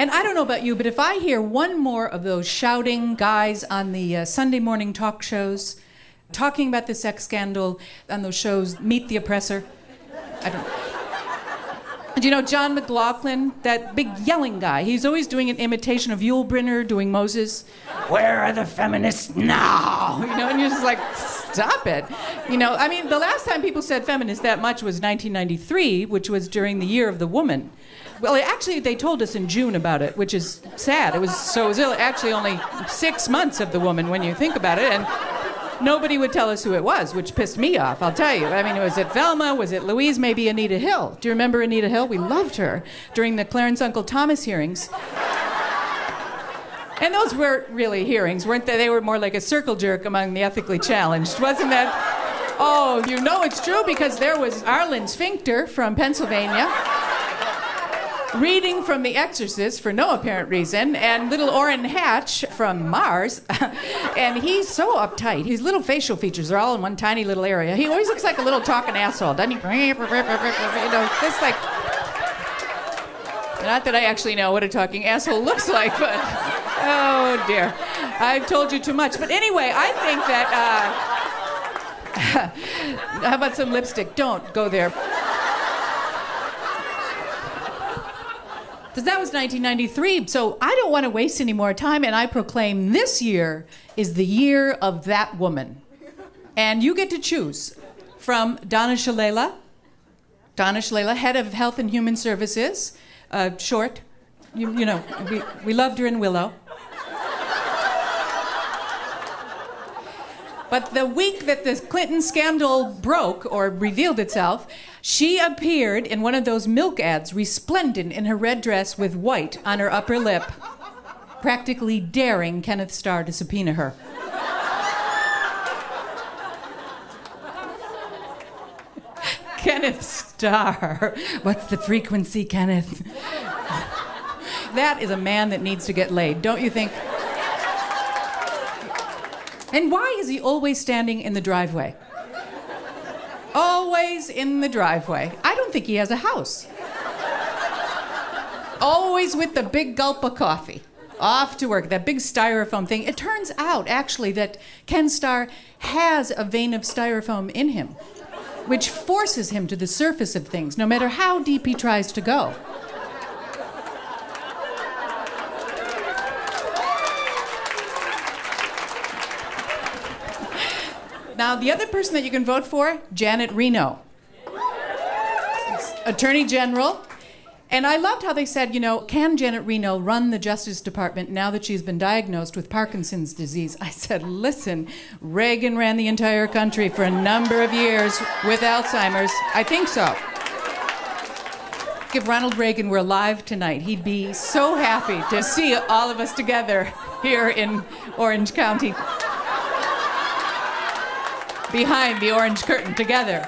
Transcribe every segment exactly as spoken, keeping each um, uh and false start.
And I don't know about you, but if I hear one more of those shouting guys on the uh, Sunday morning talk shows, talking about the sex scandal on those shows, Meet the Oppressor, I don't know. Do you know John McLaughlin, that big yelling guy? He's always doing an imitation of Yul Brynner doing Moses. Where are the feminists now? You know, and you're just like, stop it. You know, I mean, the last time people said feminist that much was nineteen ninety-three, which was during the Year of the Woman. Well, actually, they told us in June about it, which is sad. It was so it was actually only six months of the woman when you think about it, and nobody would tell us who it was, which pissed me off, I'll tell you. I mean, was it Velma? Was it Louise? Maybe Anita Hill. Do you remember Anita Hill? We loved her during the Clarence Uncle Thomas hearings. And those weren't really hearings, weren't they? They were more like a circle jerk among the ethically challenged, wasn't that? Oh, you know it's true, because there was Arlen Sphincter from Pennsylvania reading from The Exorcist for no apparent reason, and little Orrin Hatch from Mars, and he's so uptight. His little facial features are all in one tiny little area. He always looks like a little talking asshole, doesn't he? You know, just like... Not that I actually know what a talking asshole looks like, but... Oh, dear. I've told you too much. But anyway, I think that... Uh... How about some lipstick? Don't go there. Because that was nineteen ninety-three, so I don't want to waste any more time, and I proclaim this year is the year of that woman. And you get to choose from Donna Shalala, Donna Shalala, head of Health and Human Services, uh, short, you, you know, we, we loved her in Willow. But the week that the Clinton scandal broke or revealed itself, she appeared in one of those milk ads, resplendent in her red dress with white on her upper lip, practically daring Kenneth Starr to subpoena her. Kenneth Starr. What's the frequency, Kenneth? That is a man that needs to get laid, don't you think? And why is he always standing in the driveway? Always in the driveway. I don't think he has a house. Always with the big gulp of coffee. Off to work, that big styrofoam thing. It turns out, actually, that Ken Starr has a vein of styrofoam in him, which forces him to the surface of things, no matter how deep he tries to go. Now, the other person that you can vote for, Janet Reno, Attorney General. And I loved how they said, you know, can Janet Reno run the Justice Department now that she's been diagnosed with Parkinson's disease? I said, listen, Reagan ran the entire country for a number of years with Alzheimer's. I think so. If Ronald Reagan were alive tonight, he'd be so happy to see all of us together here in Orange County, behind the orange curtain together.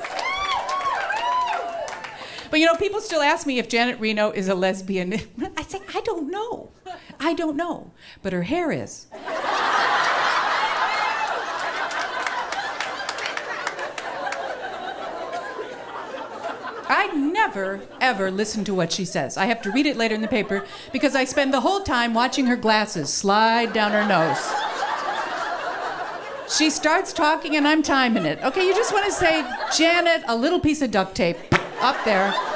But you know, people still ask me if Janet Reno is a lesbian. I say, I don't know. I don't know. But her hair is. I never, ever listen to what she says. I have to read it later in the paper because I spend the whole time watching her glasses slide down her nose. She starts talking and I'm timing it. Okay, you just want to say, Janet, a little piece of duct tape up there.